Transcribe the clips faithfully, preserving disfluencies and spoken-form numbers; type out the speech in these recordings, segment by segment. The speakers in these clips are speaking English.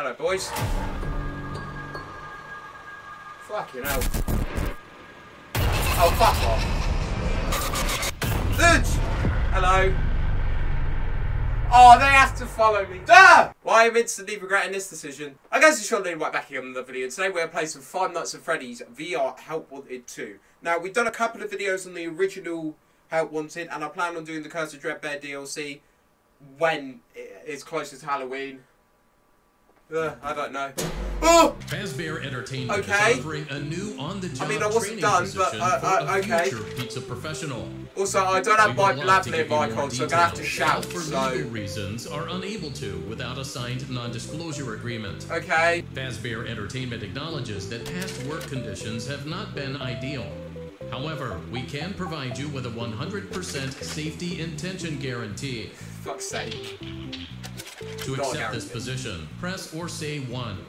Hello, boys. Fucking hell. Oh, fuck off. Dudes! Hello. Oh, they have to follow me. Duh! Well, I'm instantly regretting this decision. I guess it's Sean Lillywhite back here on another video. Today we're playing some Five Nights at Freddy's V R Help Wanted two. Now, we've done a couple of videos on the original Help Wanted, and I plan on doing the Curse of Dreadbear D L C when it's closer to Halloween. Ugh, I don't know. Oh! Fazbear Entertainment okay. is offering a new on-the-job I mean, I wasn't done, but uh, uh, okay. Pizza professional. Also, I don't have my lab nearby, icon, so I'm gonna have to shout. For so. legal reasons, are unable to without a signed non-disclosure agreement. Okay. Fazbear Entertainment acknowledges that past work conditions have not been ideal. However, we can provide you with a one hundred percent safety intention guarantee. Fuck's sake. To accept guarantee. this position, press or say one.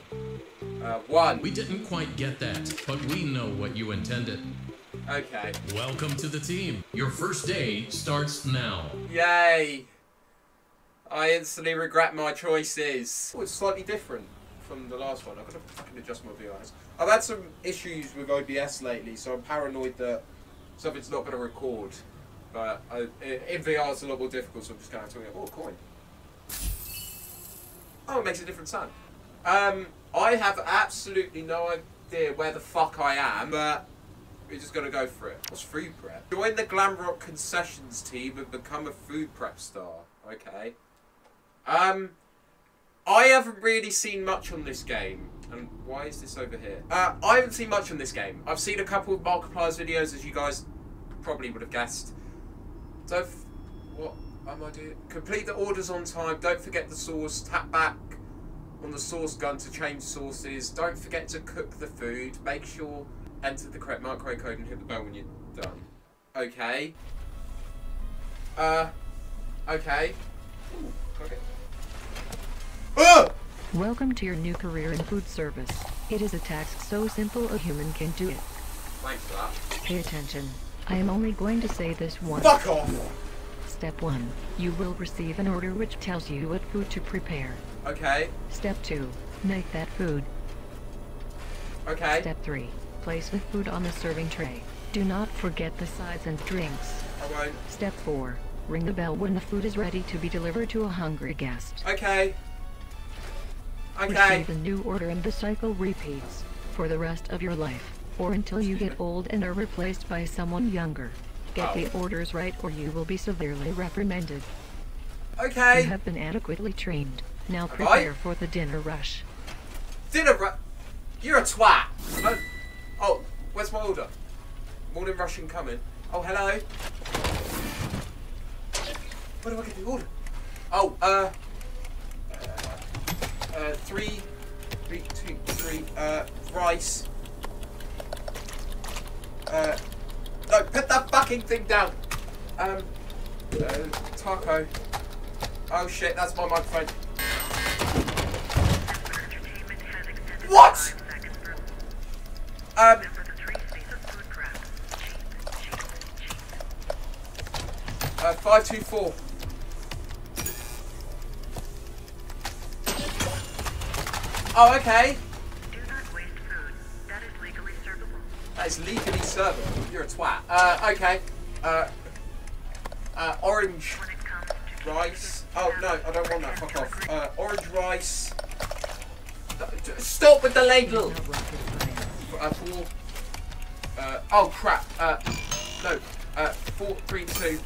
Uh, one. We didn't quite get that, but we know what you intended. Okay. Welcome to the team. Your first day starts now. Yay. I instantly regret my choices. Oh, it's slightly different from the last one. I've got to fucking adjust my V Rs. I've had some issues with O B S lately, so I'm paranoid that something's not going to record. But I, in V R it's a lot more difficult, so I'm just going to have to go, oh, coin. Oh, it makes a different sound. Um, I have absolutely no idea where the fuck I am, but we're just gonna go for it. What's food prep? Join the Glamrock Concessions team and become a food prep star. Okay. Um, I haven't really seen much on this game. And why is this over here? Uh, I haven't seen much on this game. I've seen a couple of Markiplier's videos, as you guys probably would have guessed. So, what am I doing? Complete the orders on time. Don't forget the sauce. Tap back on the sauce gun to change sauces. Don't forget to cook the food. Make sure enter the correct microwave code and hit the bell when you're done. Okay. Uh. Okay. Ooh, okay. Ah! Welcome to your new career in food service. It is a task so simple a human can do it. Thanks for that. Pay attention. I am only going to say this once. Fuck off! Step one. You will receive an order which tells you what food to prepare. Okay. Step two. Make that food. Okay. Step three. Place the food on the serving tray. Do not forget the sides and drinks. Alright. Step four. Ring the bell when the food is ready to be delivered to a hungry guest. Okay. Okay. Receive a new order and the cycle repeats for the rest of your life, or until you get old and are replaced by someone younger. Get oh. the orders right or you will be severely reprimanded. Okay. You have been adequately trained. Now prepare right. for the dinner rush. Dinner rush? You're a twat! Oh, oh, where's my order? Morning rush incoming. Oh, hello. Where do I get the order? Oh, uh... Uh, uh three... Three, two, three, uh, rice. Uh, no, put that fucking thing down! Um, uh, taco. Oh shit, that's my microphone. What? Um. Uh, five two four. Oh, okay. Do not waste food. That is legally servable. That is legally servable. You're a twat. Uh, okay. Uh. Uh, orange rice. Oh no, I don't want that. Fuck off. Uh, orange rice. Stop with the label! Uh, four, uh, oh crap, uh, no, uh, four, three, two.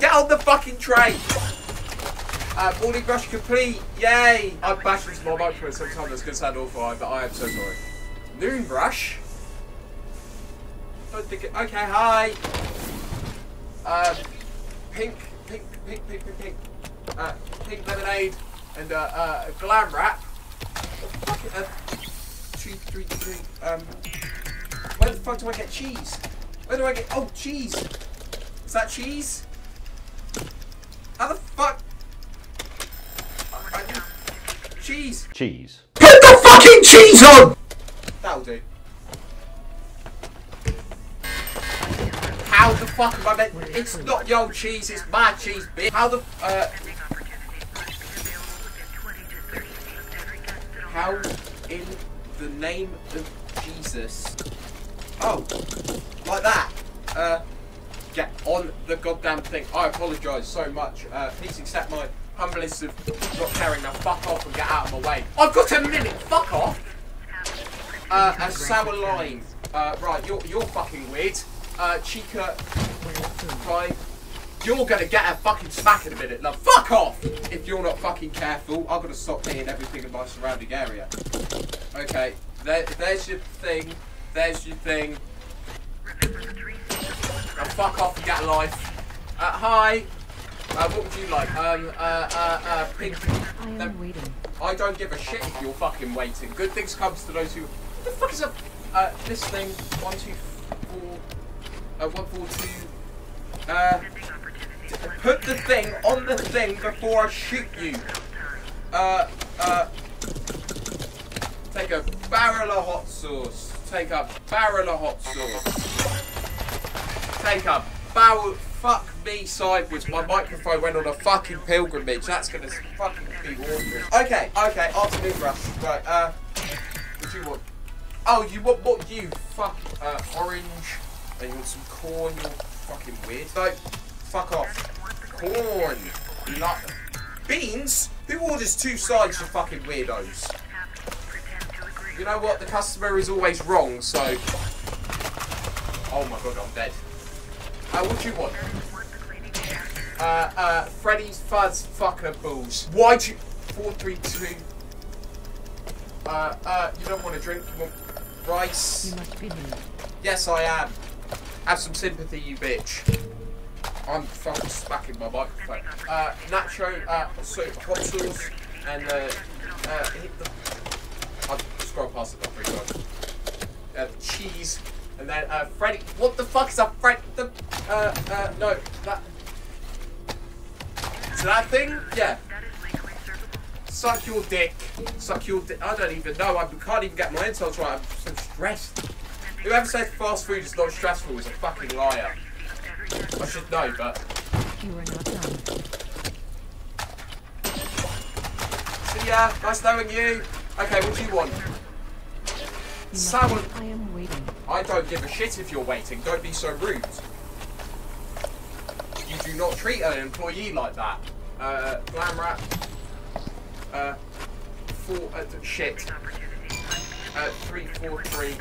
Get on the fucking tray! Uh, morning rush complete, yay! I'm bashing my microphone sometimes, that's gonna sound awful, but I am so sorry. Noon rush? Don't think it, okay, hi! Uh, pink, pink, pink, pink, pink, pink, uh, pink lemonade. And, uh, uh, a glam wrap. Uh, two, three, three, um... Where the fuck do I get cheese? Where do I get... Oh, cheese! Is that cheese? How the fuck... I, I, cheese! Cheese. PUT THE FUCKING CHEESE ON! That'll do. How the fuck have I meant... It's not your cheese, it's my cheese, bitch. How the... Uh... How in the name of Jesus? Oh, like that. Uh, get on the goddamn thing. I apologise so much. Uh, please accept my humblest of not caring. Now fuck off and get out of my way. I've got a minute. Fuck off. Uh, a sour lime. Uh, right, you're you're fucking weird. Uh, Chica, right. You're gonna get a fucking smack in a minute, love. Fuck off! If you're not fucking careful, I'm gonna stop hitting everything in my surrounding area. Okay, there, there's your thing. There's your thing. Now fuck off and get a life. Uh, hi. Uh, what would you like? Um, uh, uh, uh, pink. I am no, waiting. I don't give a shit if you're fucking waiting. Good things comes to those who. What the fuck is up? Uh, this thing. One, two, four. Uh, one, four, two. Uh. Put the thing on the thing before I shoot you. Uh, uh, take a barrel of hot sauce. Take a barrel of hot sauce. Take a barrel. Fuck me sideways. My microphone went on a fucking pilgrimage. That's gonna fucking be awful. Okay, okay. Afternoon rush. Right. Uh, what do you want? Oh, you want what? You fuck. Uh, orange. And you want some corn? You're fucking weird. So. Fuck off. Corn. Nut. Beans? Who orders two sides, you fucking weirdos? You know what? The customer is always wrong, so... Oh my god, I'm dead. Uh, what do you want? Uh, uh, Freddy's Fuzz Fucker Balls. Why do you... four three two... Uh, uh, you don't want a drink, you want rice? You must be new. Yes, I am. Have some sympathy, you bitch. I'm fucking smacking my microphone. Uh, nacho, uh, so, hot sauce, and, uh, uh, hit the... I'll scroll past it, not pretty well. Uh, cheese, and then, uh, Freddy... What the fuck is a Freddy... The, uh, uh, no, that... Is that thing? Yeah. Suck your dick. Suck your dick. I don't even know. I can't even get my insults right. I'm so stressed. Whoever says fast food is not stressful is a fucking liar. I should know, but you are not done. See ya, nice knowing you. Okay, what do you want? Someone. I am waiting. I don't give a shit if you're waiting. Don't be so rude. You do not treat an employee like that. Uh, glam wrap. Uh, four. Uh, shit. Uh, three, four, three.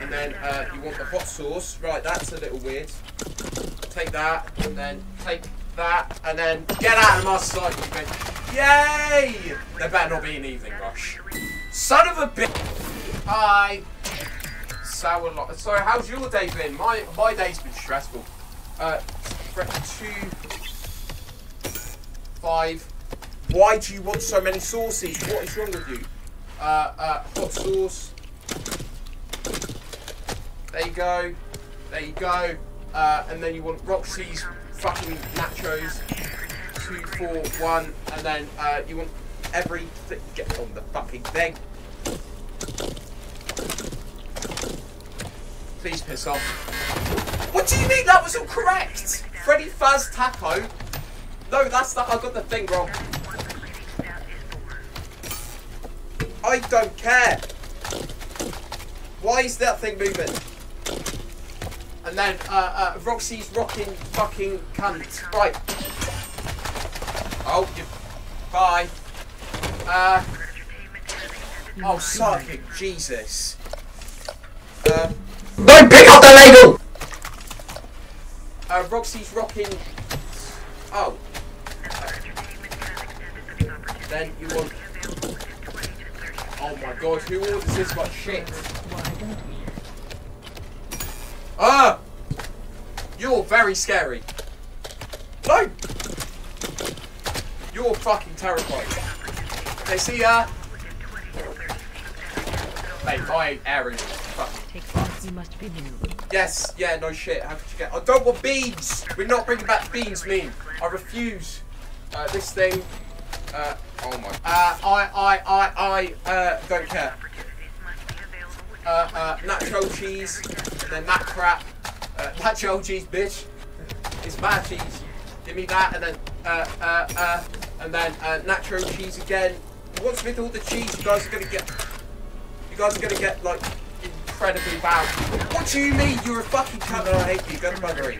And then uh, you want the hot sauce. Right, that's a little weird. Take that, and then take that, and then get out of my sight, you bitch. Yay! There better not be an evening rush. Son of a bitch! Hi. Sour lot. So, how's your day been? My my day's been stressful. Uh, two, five. Why do you want so many sauces? What is wrong with you? Uh, uh, hot sauce. There you go. There you go. Uh, and then you want Roxy's fucking nachos, two, four, one, and then uh, you want every th get on the fucking thing. Please piss off. What do you mean that was all correct? Freddy Fazz Taco? No, that's not. I got the thing wrong. I don't care. Why is that thing moving? And then, uh, uh, Roxy's rocking fucking cunt. Right. Oh, you... Bye. Uh... Oh, sucking Jesus. Uh... Don't pick up the label! Uh, Roxy's rocking... Oh. Then you want... Oh my god, who orders this much shit? Ah! You're very scary. No! You're fucking terrifying. Okay, see ya! Mate, I ain't Ariel. Fuck. You must be new. Yes, yeah, no shit. How could you get... I don't want beans! We're not bringing back beans, me. I refuse. Uh, this thing... Uh, oh my... Uh, I, I, I, I, uh, don't care. Uh, uh, nacho cheese... Then that crap, uh, that gel cheese, bitch. It's my cheese. Give me that, and then, uh, uh, uh, and then uh, nacho cheese again. What's with all the cheese? You guys are gonna get. You guys are gonna get like incredibly bad. What do you mean? You're a fucking cunt and I hate you. Go to buggery.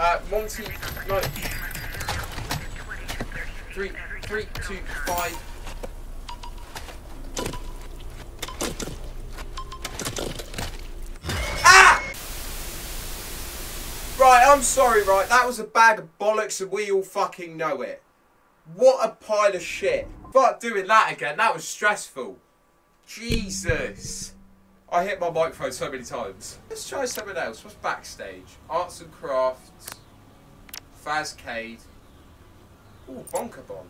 Uh, Monty, no. Three, three, two, five. Right, I'm sorry, right, that was a bag of bollocks and we all fucking know it. What a pile of shit. Fuck doing that again, that was stressful. Jesus. I hit my microphone so many times. Let's try something else. What's backstage? Arts and crafts. Fazcade. Ooh, Bonker Bond.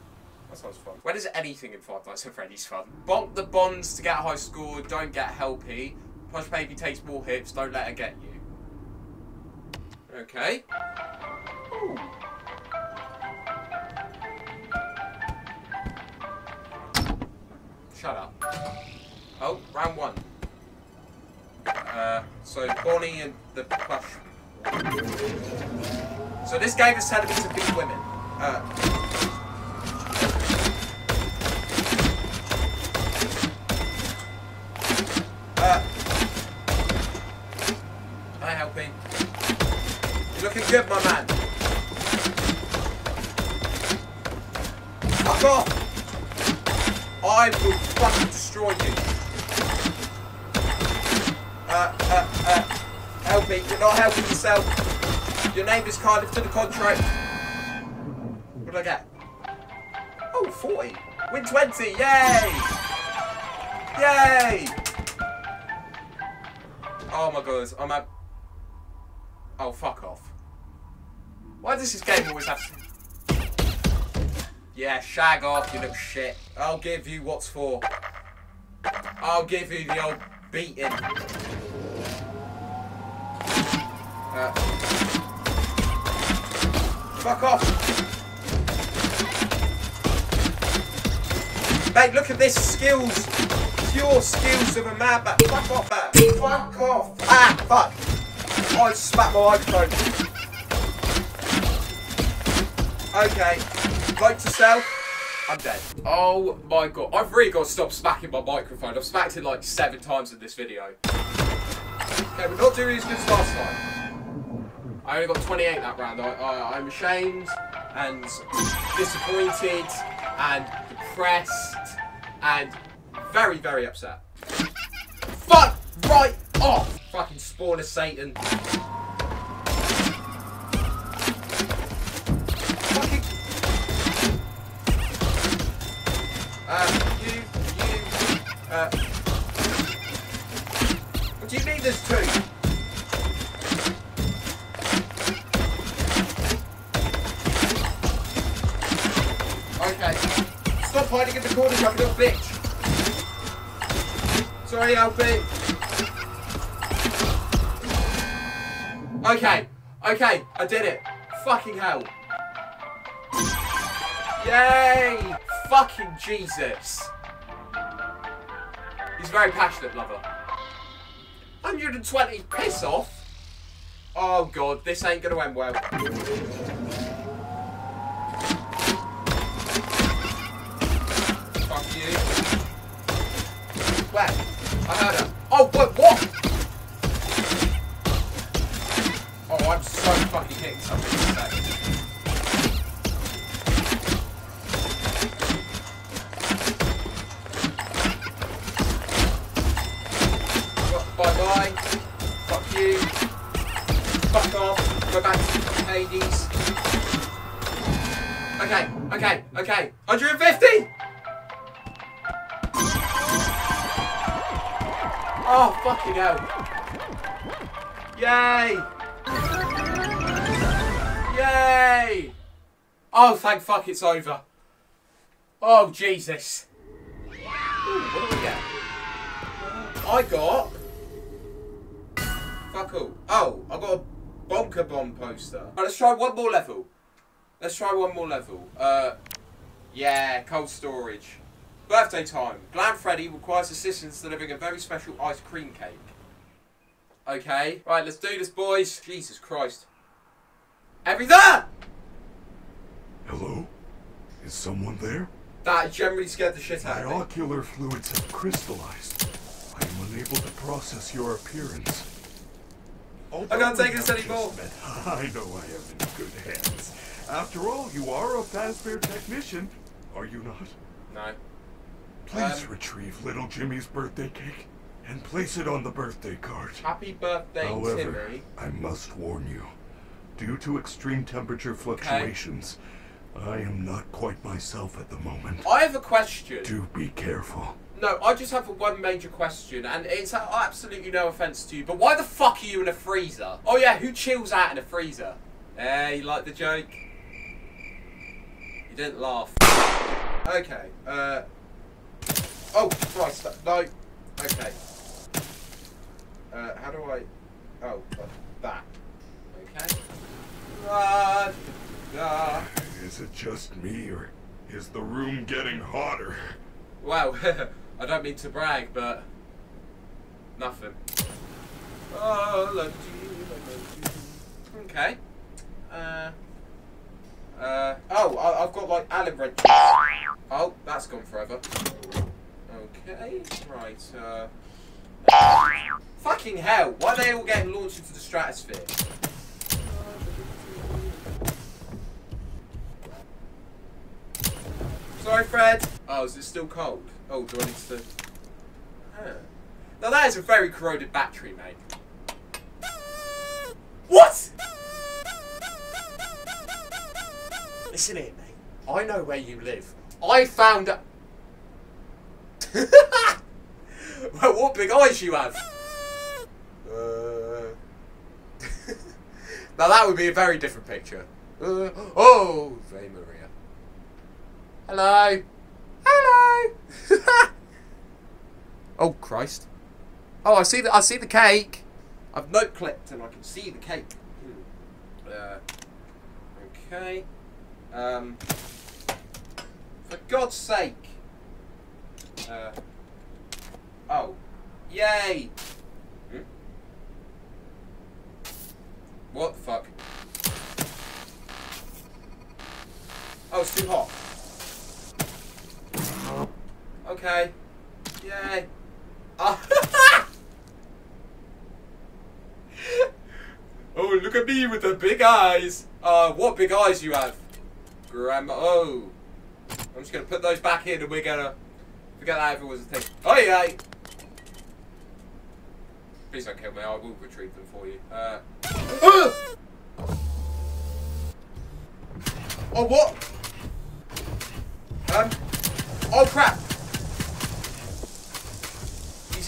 That sounds fun. When is anything in Five Nights at Freddy's fun? Bonk the bonds to get high score, don't get helpy. Punch baby takes more hits, don't let her get you. Okay. Ooh. Shut up. Oh, round one. Uh, so Bonnie and the plush. So this game is telling me to beat women. Uh. Uh. Can I help me? You're looking good, my man. Fuck off! I will fucking destroy you. Uh, uh, uh. Help me. You're not helping yourself. Your name is Cardiff to the contract. What did I get? Oh, forty. Win twenty. Yay! Yay! Oh my god. I'm at... Oh, fuck off. Why does this game always have to... Yeah, shag off, you little shit. I'll give you what's for. I'll give you the old beating. Uh. Fuck off. Mate, look at this skills. Pure skills of a madman. Fuck off, that. Fuck off. Ah, fuck. I just smacked my microphone. Okay. Vote to sell. I'm dead. Oh my god. I've really got to stop smacking my microphone. I've smacked it like seven times in this video. Okay, we're not doing as good as last time. I only got twenty-eight that round. I, I, I'm ashamed and disappointed and depressed and very, very upset. Fuck right off! Fucking spawn of Satan. Fucking. Uh, you, you, uh. What do you need this to? Okay. Stop hiding in the corner, you little bitch. Sorry, Alfie. Okay, okay, I did it. Fucking hell. Yay! Fucking Jesus. He's a very passionate lover. one hundred and twenty, piss off. Oh god, this ain't gonna end well. Fuck you. Where? I heard her. Oh, but what? Oh, I'm so fucking hitting something today. Bye-bye. Fuck you. Fuck off. Go back to Hades. Okay, okay, okay. one hundred and fifty! Oh, fucking hell. Yay! Yay! Oh, thank fuck it's over. Oh, Jesus. Ooh, what do we get? I got... Fuck all. Oh, I got a Bonker Bomb poster. Right, let's try one more level. Let's try one more level. Uh, yeah, cold storage. Birthday time. Glam Freddy requires assistance delivering a very special ice cream cake. Okay. Right, let's do this, boys. Jesus Christ. Everything! Hello? Is someone there? That nah, generally scared the shit out of me. My ocular fluids have crystallized. I am unable to process your appearance. Although I can't take this anymore. Met, I know I am in good hands. After all, you are a Fazbear technician, are you not? No. Please um, retrieve little Jimmy's birthday cake and place it on the birthday card. Happy birthday, However, Timmy. However, I must warn you, due to extreme temperature fluctuations, okay. I am not quite myself at the moment. I have a question. Do be careful. No, I just have one major question, and it's absolutely no offense to you, but why the fuck are you in a freezer? Oh yeah, who chills out in a freezer? Eh, you like the joke? You didn't laugh. Okay, uh... oh, Christ, no. Okay. Uh, how do I... oh, that. Okay. Uh, uh. Is it just me, or is the room getting hotter? Wow, I don't mean to brag, but nothing. Oh, love you, okay. Uh, uh, oh, I, I've got like Allen wrenches. Oh, that's gone forever. Okay, right. Uh, uh, fucking hell! Why are they all getting launched into the stratosphere? Sorry, Fred. Oh, is it still cold? Oh, do I need to... huh. Now that is a very corroded battery, mate. What? Listen here, mate. I know where you live. I found a... well, what big eyes you have. Uh... now that would be a very different picture. Uh... Oh, Ray Maria. Hello. Hello. oh Christ. Oh, I see the I see the cake. I've note clipped and I can see the cake. Hmm. Uh, okay. Um. For God's sake. Uh. Oh. Yay. Hmm? What the fuck? Oh, it's too hot. Okay. Yay. Oh. oh, look at me with the big eyes. Uh, what big eyes you have, Grandma? Oh, I'm just gonna put those back in, and we're gonna forget that if it was a thing. Oh yeah. Please don't kill me. I will retrieve them for you. Uh. oh, what? Um. Oh crap.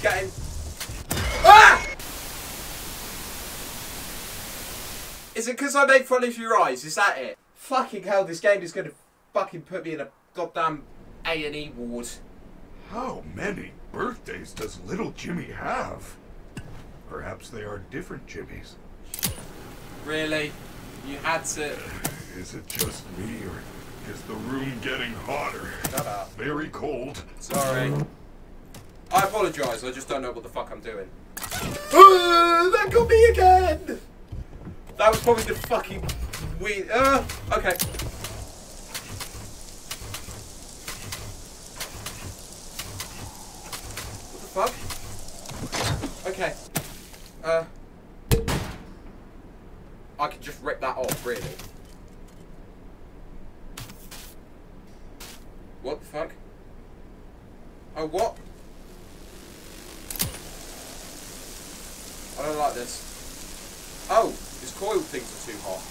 Getting. Ah! Is it because I made fun of your eyes? Is that it? Fucking hell, this game is going to fucking put me in a goddamn A and E ward. How many birthdays does little Jimmy have? Perhaps they are different Jimmys. Really? You had to... is it just me, or is the room getting hotter? Shut up. Very cold. Sorry. I apologise, I just don't know what the fuck I'm doing. Ooh, that got me again! That was probably the fucking weird... Uh, okay. What the fuck? Okay. Uh... I could just rip that off, really. What the fuck? Oh, what? I don't like this. Oh, his coil things are too hot.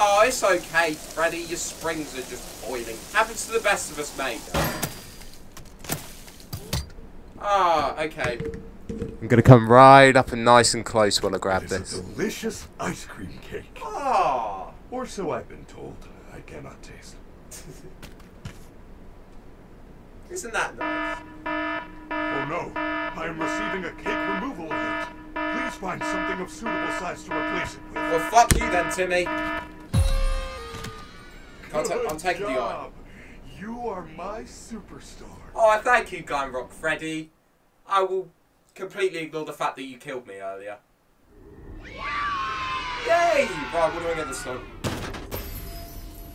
Oh, it's okay, Freddy. Your springs are just boiling. Happens to the best of us, mate. Ah, oh, okay. I'm gonna come right up and nice and close while I grab it this. It's a delicious ice cream cake. Ah, oh. Or so I've been told. I cannot taste. Isn't that nice? Oh no! I am receiving a cake removal alert. Please find something of suitable size to replace it with. Well, fuck you then, Timmy. I'm taking the eye. You are my superstar. Oh, thank you, Glamrock Freddy. I will completely ignore the fact that you killed me earlier. Yay! Right, what do I get this time?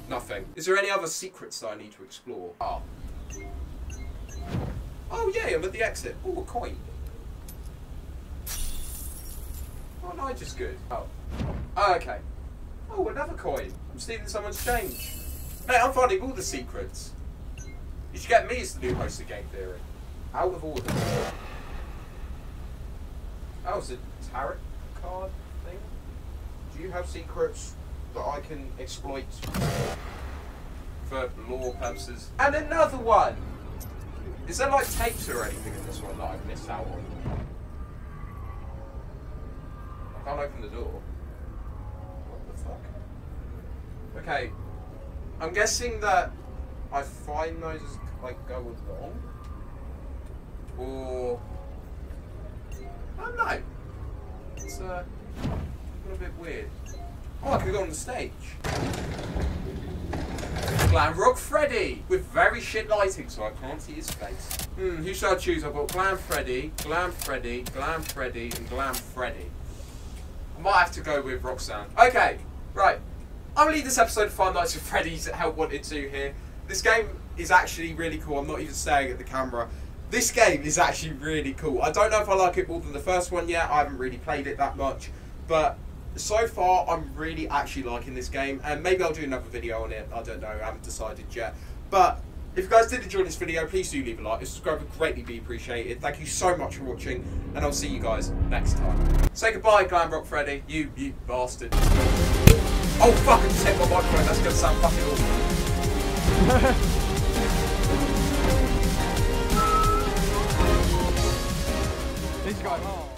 Nothing. Is there any other secrets that I need to explore? Oh. Oh, yay, I'm at the exit. Oh, a coin. Oh, no, just good. Oh. Oh, okay. Oh, another coin. I'm stealing someone's change. Mate, I'm finding all the secrets. You should get me as the new host of Game Theory. Out of order. Oh, it's a tarot card thing. Do you have secrets that I can exploit for law purposes? And another one! Is there like tapes or anything in this one that I've missed out on? I can't open the door. What the fuck? Okay. I'm guessing that I find those as like go along? Or I don't know. It's uh, a little bit weird. Oh, I could go on the stage. Glam Rock Freddy! With very shit lighting, so I can't see his face. Hmm, who should I choose? I've got Glam Freddy, Glam Freddy, Glam Freddy, and Glam Freddy. I might have to go with Roxanne. Okay, right. I'm gonna leave this episode of Five Nights at Freddy's at Help Wanted two here. This game is actually really cool. I'm not even staring at the camera. This game is actually really cool. I don't know if I like it more than the first one yet. I haven't really played it that much. But so far, I'm really actually liking this game. And maybe I'll do another video on it. I don't know. I haven't decided yet. But if you guys did enjoy this video, please do leave a like. A subscribe would greatly be appreciated. Thank you so much for watching. And I'll see you guys next time. Say goodbye, Glamrock Freddy. You, you bastard. Oh, fuck. I just hit my microphone. That's going to sound fucking awful. This guy.